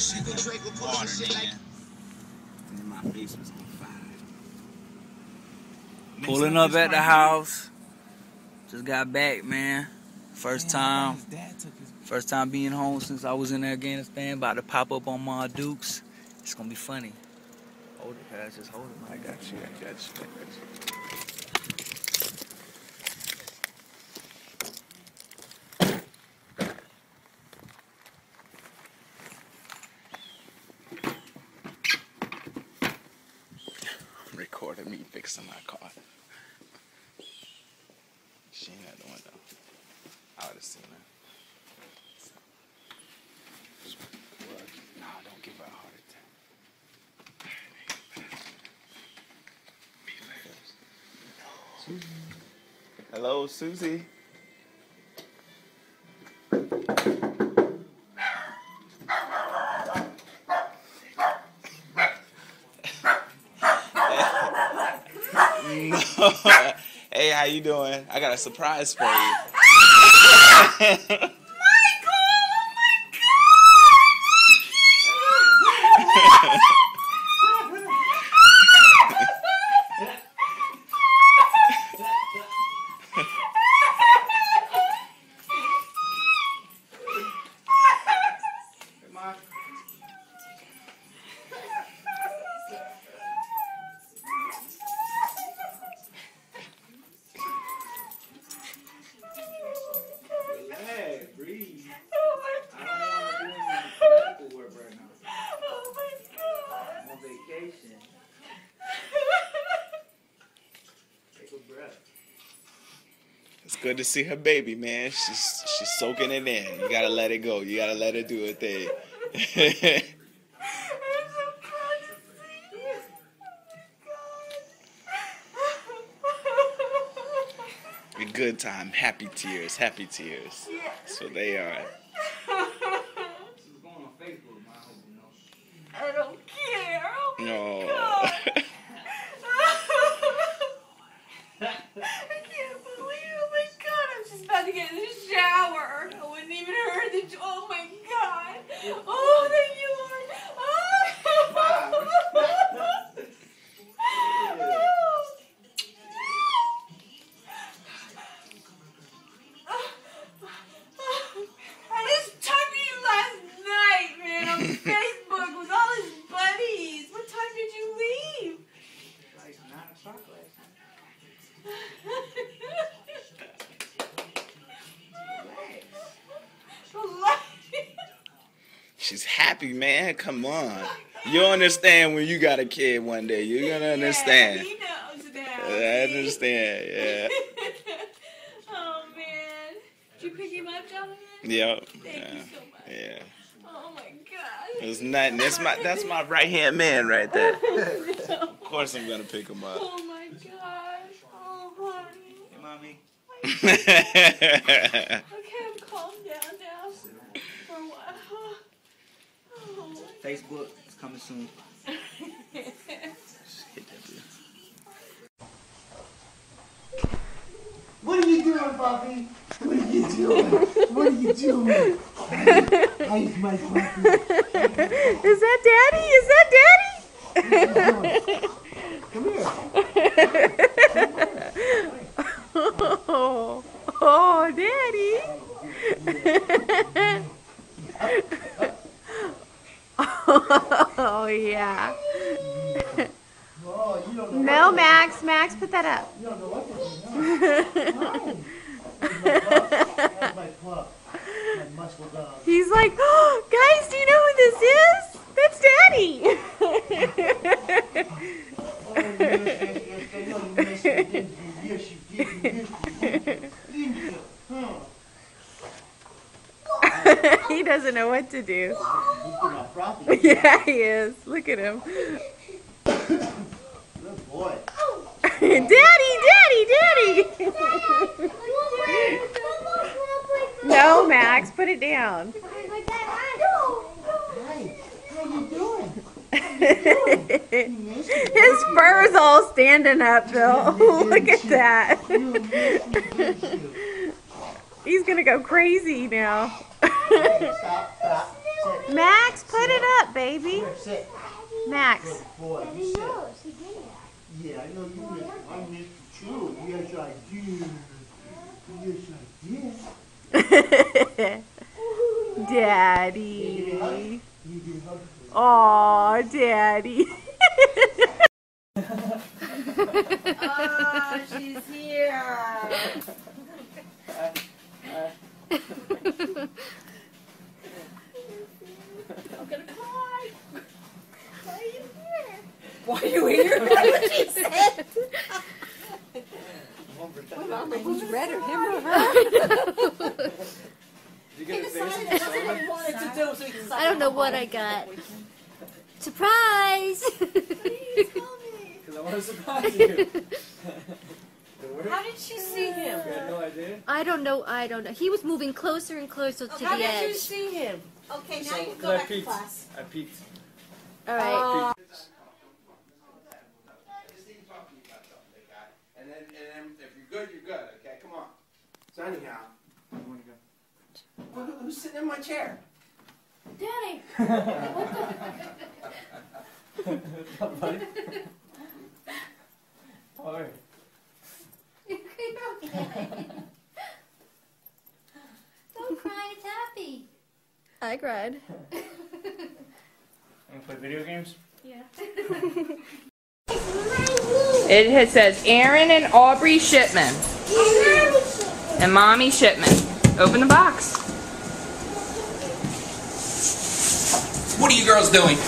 She could drink with water, shit like. And then my face was on fire. Pulling up at the house. Just got back, man. First time being home since I was in Afghanistan. About to pop up on my Dukes. It's gonna be funny. Hold it, guys. Just hold it. I got you. Fixing my car. She ain't at the window. I would have seen her. No, don't give her a heart attack. Be fast. Susie. Hello, Susie. Hey, how you doing? I got a surprise for you. Michael, oh my God! Good to see her baby, man. She's soaking it in. You gotta let it go. You gotta let her do her thing. I'm so glad to see you. God. A good time. Happy tears. Happy tears. Yeah. That's what they are. She's going on Facebook, man. I don't care. Oh my God. To get in the shower. I wouldn't even heard the. Oh my God. Oh, thank you, Lord. Oh. I just talked to you last night, man, on Facebook with all his buddies. What time did you leave? Like 9 o'clock last night. She's happy, man. Come on. You'll understand when you got a kid one day. You're going to understand. Yeah, he knows now. I understand, yeah. Oh, man. Did you pick him up, Jonathan? Yep. Thank you so much. Yeah. Oh, my God. It was nothing. That's my right-hand man right there. Oh, no. Of course I'm going to pick him up. Oh, my gosh. Oh, honey. Hey, Mommy. Okay, I'm calm down now for a while. Facebook is coming soon. What are you doing, Bobby? What are you doing? What are you doing? Hi, my puppy. Is that Daddy? Is that Daddy? Come here. Oh, Daddy. Oh, yeah. Oh, you don't know. No, Max. Max, put that up. You don't know what that is. He's like, oh, guys, do you know who this is? That's Daddy. He doesn't know what to do. Yeah, he is. Look at him. Good boy. Daddy, Daddy, Daddy! No, Max, put it down. His fur is all standing up, Bill. Look at that. He's gonna go crazy now. Stop, stop. Max, put it up, baby. Max. Boy, you said, yeah, I know you missed. I missed it too. Yes, I did. Yes, I did. Daddy. Aw, Daddy. Oh, she's here. I'm gonna cry. Why are you here? Why are you here? That's what she said. Who's redder, him or her? He decided that's what he wanted to do, so he decided. I don't know what I got. Surprise! Please tell me. Because I want to surprise you. How did she see him? You had no idea? I don't know. I don't know. He was moving closer and closer to the edge. How did you see him? Okay, now you can go back to class. I peeked. All right. And then if you're good, you're good. Okay, come on. So anyhow, who's sitting in my chair? Daddy. What the? All right. Okay. Don't cry, it's happy. I cried. You want to play video games? Yeah. It says Aaron and Aubrey Shipman. And Mommy Shipman. Open the box. What are you girls doing?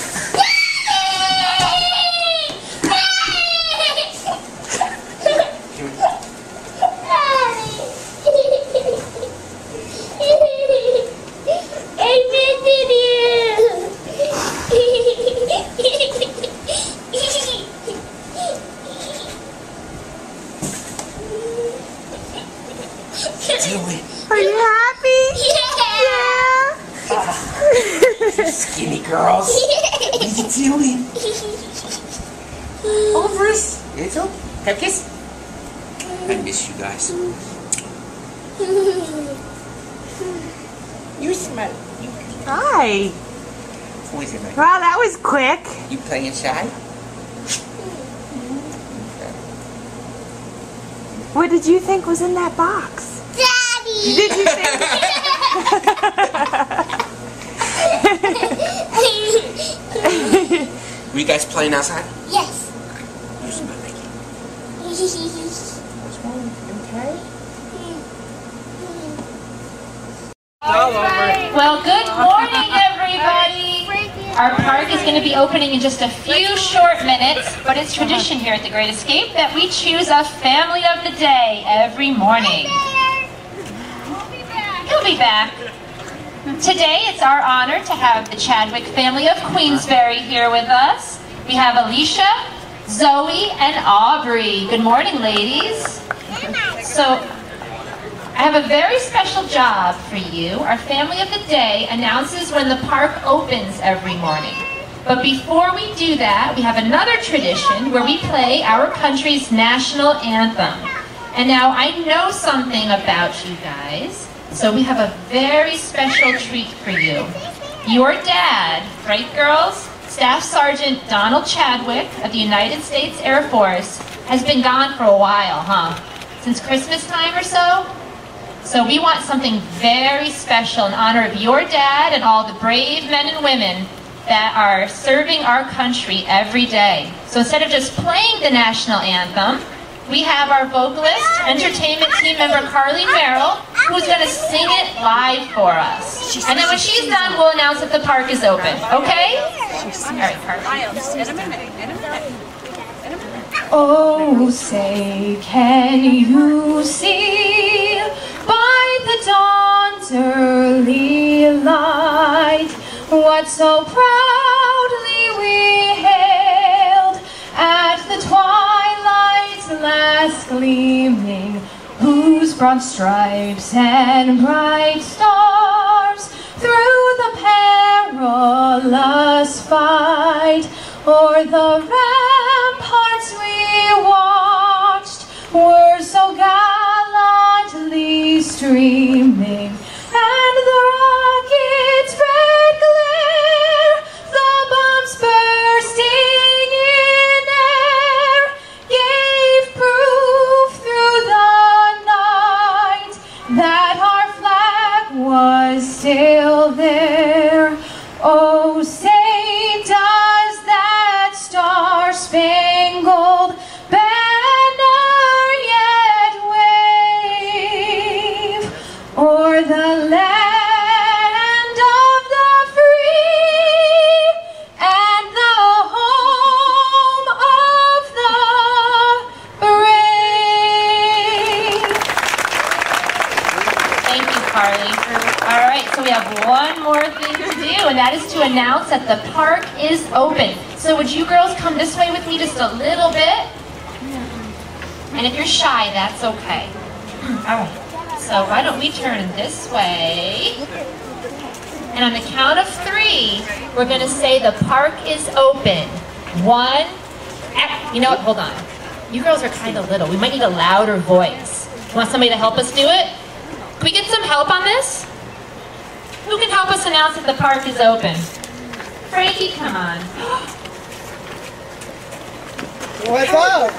Are you happy? Yeah! You skinny girls. What are you doing? Over us. Little? Have a kiss? I miss you guys. You smell. Hi. Wow, that was quick. You playing shy? What did you think was in that box? Daddy! Did you say that? Were you guys playing outside? Yes. You smell like it. What's wrong? Okay? Alright. Well, good morning, everybody. Our park is going to be opening in just a few short minutes, but it's tradition here at the Great Escape that we choose a family of the day every morning. He'll be back. Today it's our honor to have the Chadwick family of Queensbury here with us. We have Alicia, Zoe, and Aubrey. Good morning, ladies. So, I have a very special job for you. Our family of the day announces when the park opens every morning. But before we do that, we have another tradition where we play our country's national anthem. And now I know something about you guys, so we have a very special treat for you. Your dad, right girls? Staff Sergeant Donald Chadwick of the United States Air Force has been gone for a while, huh? Since Christmas time or so? So we want something very special in honor of your dad and all the brave men and women that are serving our country every day. So instead of just playing the national anthem, we have our vocalist, entertainment team member Carly Merrill, who's going to sing it live for us. And then when she's done, we'll announce that the park is open. Okay? All right, Carly. Oh, say, can you see by the dawn's early light what so proudly we hailed at the twilight's last gleaming, whose broad stripes and bright stars through the perilous fight o'er the ramparts we watched were so gallantly streaming, and the rocket's red glare that is to announce that the park is open. So would you girls come this way with me just a little bit? And if you're shy, that's okay. So why don't we turn this way? And on the count of three, we're gonna say the park is open. One, you know what, hold on. You girls are kind of little. We might need a louder voice. Want somebody to help us do it? Can we get some help on this? Who can help us announce that the park is open? Frankie, come on. What's up?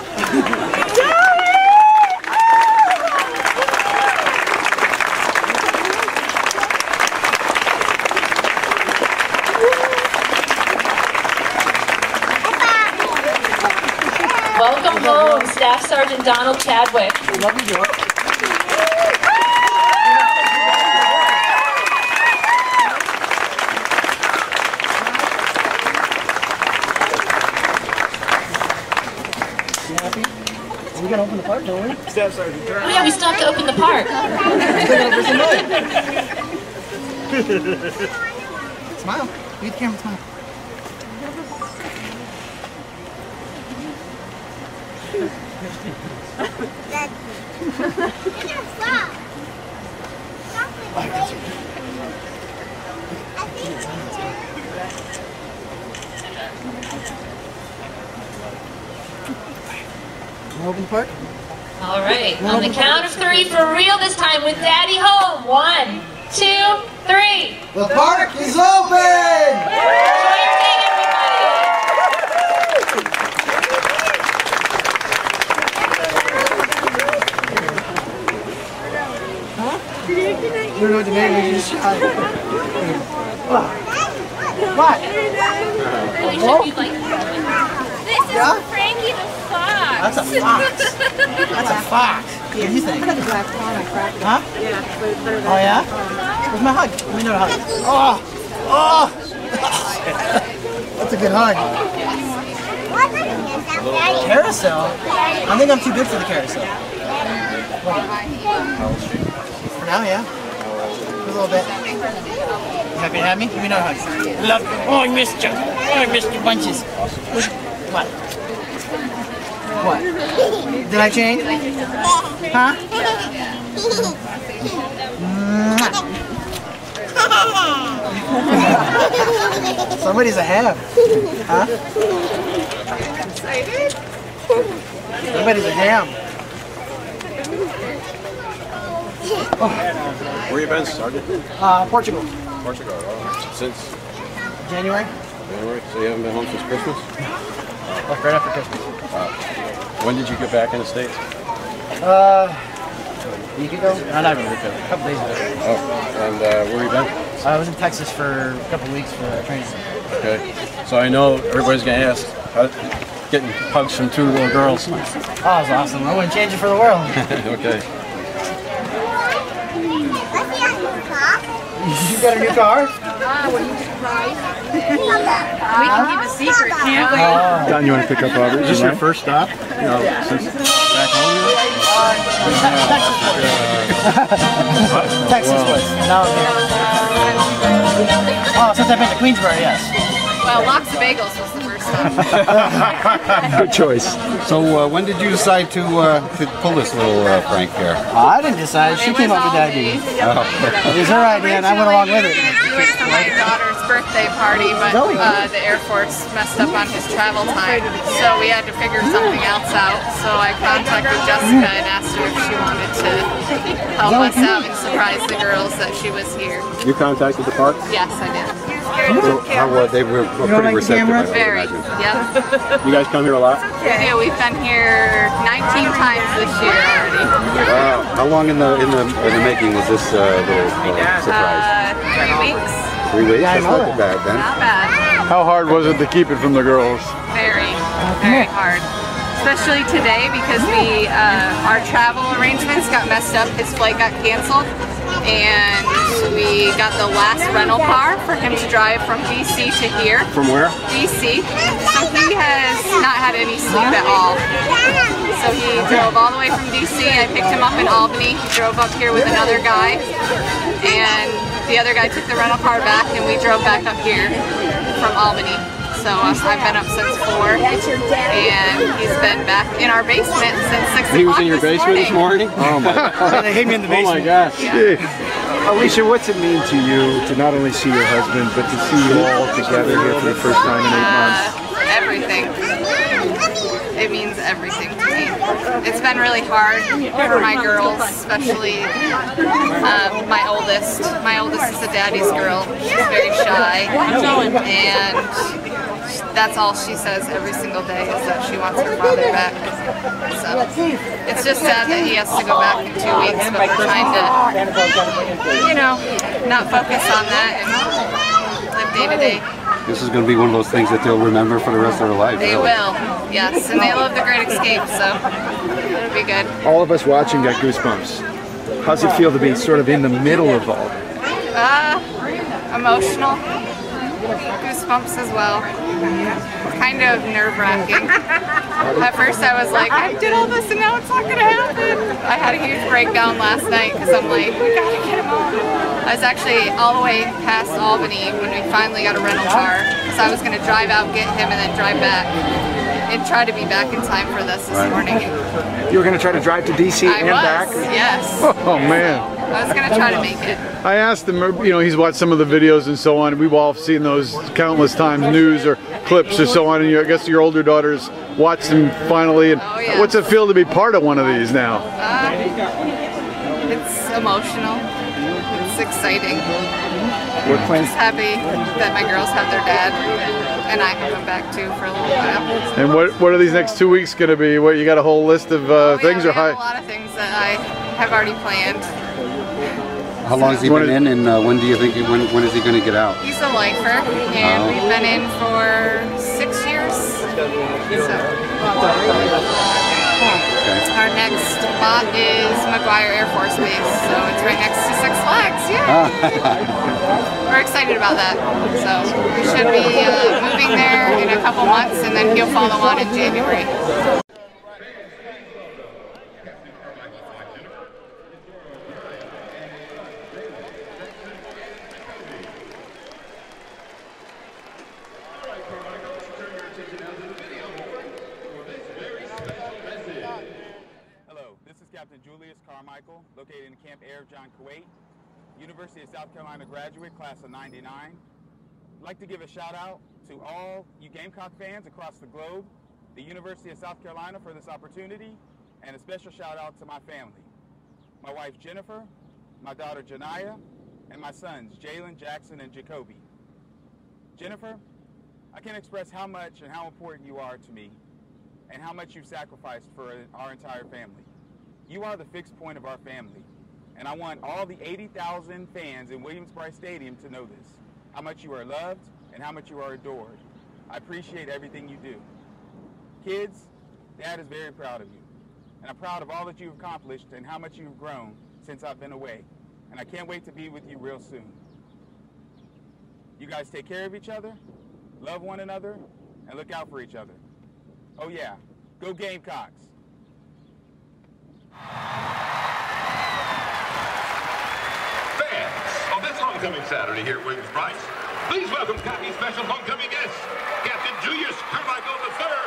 Welcome home, Staff Sergeant Donald Chadwick. We love you, George. You happy? We gotta open the park, don't we? Staff Sergeant. Oh yeah, we still have to open the park. Smile. Look at the camera, smile. Open the park. All right, on the count of three for real this time with Daddy home. 1, 2, 3. The park is open! I don't know what the name is, you just shot. What? This is Frankie the Fox. That's a fox. That's a fox. What do you think? Huh? Oh yeah? Where's my hug? Let me know the hug. Oh! Oh! That's a good hug. Carousel? I think I'm too good for the carousel. For now, yeah. A little bit. You happy to have me? Give me another hug. Love you. Oh, I missed you. Oh, I missed your bunches. What? What? Did I change? Huh? Somebody's a ham. Huh? I'm excited. Somebody's a ham. Oh. Where you been, Sergeant? Portugal. Portugal, since? January. January, so you haven't been home since Christmas? Like right after Christmas. When did you get back in the States? A week ago? No, not even a week ago, a couple days ago. Oh, and where you been? I was in Texas for a couple weeks for training. Okay, so I know everybody's going to ask, getting hugs from two little girls. Oh, that was awesome. I wouldn't change it for the world. Okay. You got a new car? Were you surprised? We can keep a secret, can't we? Don, you want to pick up Robert? Is this your first stop? No. Since back home? Texas was. Now I'm here. Oh, since I've been to Queensbury, yes. Well, lots of bagels was the first stop. Good choice. So when did you decide to pull this little prank here? I didn't decide. She came up with that idea. It was her idea, and I went along with it. We went to my daughter's birthday party, but the Air Force messed up on his travel time, so we had to figure something else out. So I contacted Jessica and asked her if she wanted to help us out and surprise the girls that she was here. You contacted the park? Yes, I did. So, they were pretty receptive, I would imagine. Yeah. You guys come here a lot? Yeah, we've been here 19 times this year already. Wow. How long in the making was this little surprise? 3 weeks. 3 weeks? That's not too bad then. Not bad. How hard was it to keep it from the girls? Very, very hard. Especially today because our travel arrangements got messed up. His flight got canceled. And we got the last rental car for him to drive from D.C. to here. From where? D.C. So he has not had any sleep at all. So he drove all the way from D.C. I picked him up in Albany. He drove up here with another guy. And the other guy took the rental car back and we drove back up here from Albany. So I've been up since 4, and he's been back in our basement since 6 o'clock. He was in your basement this morning? Oh my God. They hit me in the basement. Oh my gosh. Yeah. Alicia, what's it mean to you to not only see your husband, but to see you all together here for the first time in 8 months? Everything. It means everything to me. It's been really hard for my girls, especially my oldest. My oldest is a daddy's girl. She's very shy, and that's all she says every single day is that she wants her father back. So it's just sad that he has to go back in 2 weeks, but we're trying to, you know, not focus on that and live day to day. This is going to be one of those things that they'll remember for the rest of their life. They will, yes, and they love The Great Escape, so it'll be good. All of us watching got goosebumps. How's it feel to be sort of in the middle of all that? Emotional. Goosebumps as well. Kind of nerve-wracking. At first I was like, I did all this and now it's not going to happen. I had a huge breakdown last night because I'm like, we got to get him on. I was actually all the way past Albany when we finally got a rental car, so I was going to drive out, get him, and then drive back and try to be back in time for this morning. You were going to try to drive to D.C. and back? Yes. Oh, man. So I was going to try to make it. I asked him, you know, he's watched some of the videos and so on. We've all seen those countless times, news or clips or so on, and I guess your older daughter's watched them finally. And oh, yeah. What's it feel to be part of one of these now? It's emotional. It's exciting. We're just happy that my girls have their dad and I can come back too for a little while. And what are these next 2 weeks going to be? What, you got a whole list of things? I have a lot of things that I have already planned. How long has he been in, and when do you think, when is he going to get out? He's a lifer, and we've been in for 6 years. So. Our next spot is McGuire Air Force Base, so it's right next to Six Flags. Yeah, we're excited about that. So we should be moving there in a couple months, and then he'll follow on in January. Captain Julius Carmichael, located in Camp Air, John Kuwait, University of South Carolina graduate, class of 99. I'd like to give a shout out to all you Gamecock fans across the globe, the University of South Carolina for this opportunity, and a special shout out to my family. My wife, Jennifer, my daughter, Janiyah, and my sons, Jalen, Jackson, and Jacoby. Jennifer, I can't express how much and how important you are to me and how much you've sacrificed for our entire family. You are the fixed point of our family, and I want all the 80,000 fans in Williams-Brice Stadium to know this, how much you are loved and how much you are adored. I appreciate everything you do. Kids, Dad is very proud of you, and I'm proud of all that you've accomplished and how much you've grown since I've been away, and I can't wait to be with you real soon. You guys take care of each other, love one another, and look out for each other. Oh yeah, go Gamecocks! Fans, on this homecoming Saturday here at Williams-Brice, please welcome Cocky's special homecoming guest, Captain Julius Carmichael III.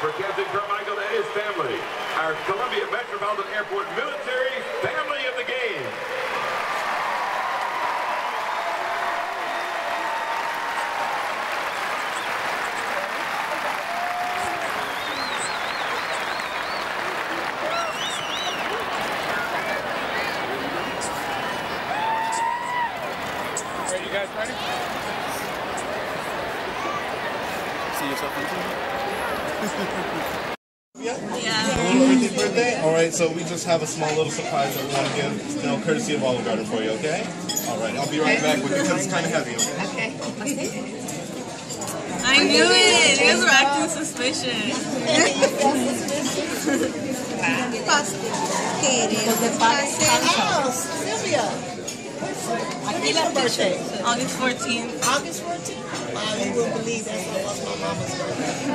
For Captain Carmichael and his family, our Columbia Metropolitan Airport Military Family of the Game. All right, you guys ready? See yourself in two. Happy birthday. All right, so we just have a small little surprise that we want to give, now courtesy of Olive Garden for you, okay? All right, I'll be right back with you because it's kind of heavy, okay? Okay. I knew it. You guys were acting suspicious. Because the father house. Sylvia. When is your birthday? August 14th. August 14th? Wow, you wouldn't believe that was my mama's birthday. Yeah.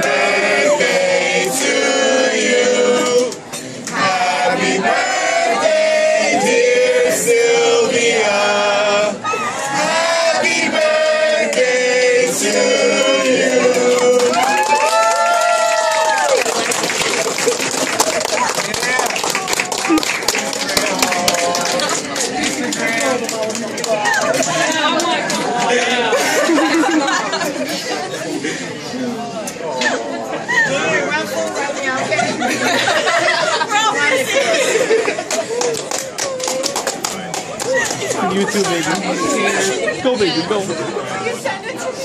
birthday to you. You too, baby. Go, baby, go. You send it to me.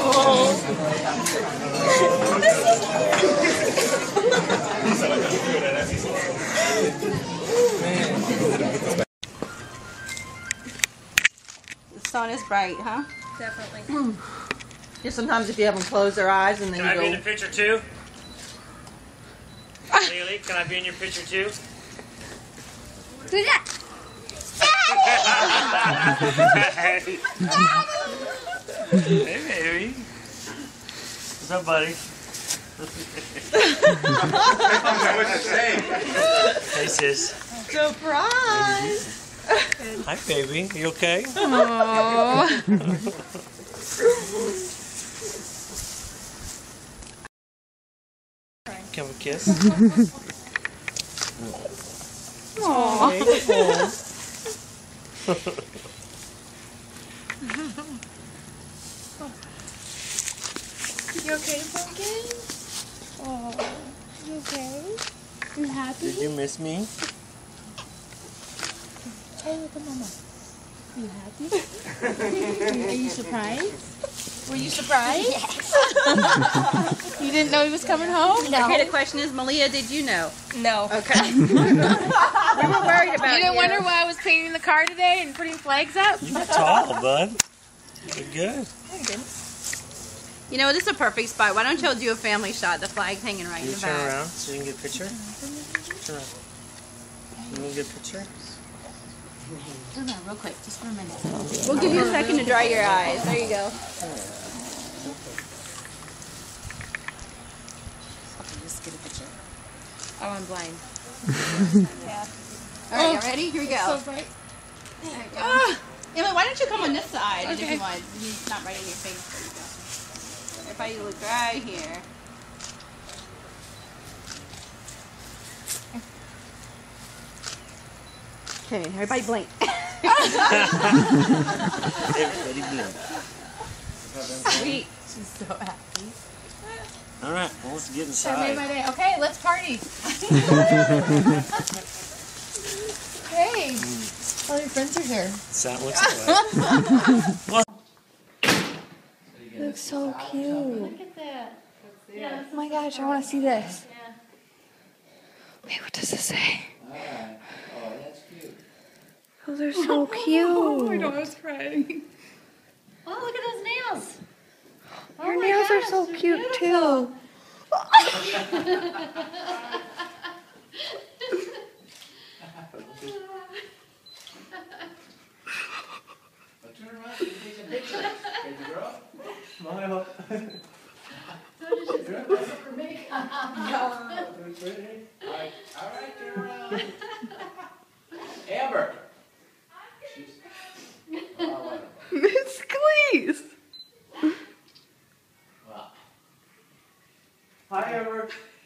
Oh. The sun is bright, huh? Definitely. Mm. Yeah, sometimes if you have them close their eyes and then you go... Can I be in the picture, too? Lily, can I be in your picture, too? Do that. Hey, baby. What's up, buddy? I was just saying. Hey, sis. Surprise. Hi, baby. You okay? Can we kiss? Aww. You okay, Pumpkin? Oh, you okay? You happy? Did you miss me? Hey, look at Mama. You happy? Are you surprised? Were you surprised? Yes. You didn't know he was coming home? No. Okay, the question is, Malia, did you know? No. Okay. We were worried about you. You didn't wonder why I was painting the car today and putting flags up? You're tall, bud. You're good. You're good. You know, this is a perfect spot. Why don't y'all do a family shot? The flag's hanging right in the back. Can you turn around so you can get a picture? Turn around. You want to get a picture? Turn around real quick, just for a minute. We'll give you a second to dry your eyes. There you go. Okay, just get a picture. Oh, I'm blind. Yeah. All right, y'all ready? Here we go. So bright. There you go. Yeah, why don't you come on this side if you want? It's not right in your face. There you go. Everybody look right here. Okay, everybody blink. Everybody blink. Sweet. She's so happy. All right, well, let's get inside. Okay, let's party. Hey, all your friends are here. That looks like. Looks so cute. Look at that. Yeah, oh my gosh, I want to see this. Yeah. Wait, what does this say? Oh, that's cute. Oh, they're so cute. Oh my God, I was crying. Oh, look at those nails. Oh, your nails are so cute, beautiful. Too. Turn around and take a picture. Hey, girl. Smile. You're up for me. All right, turn around. Amber. Miss Cleese. Wow. Hi, Amber.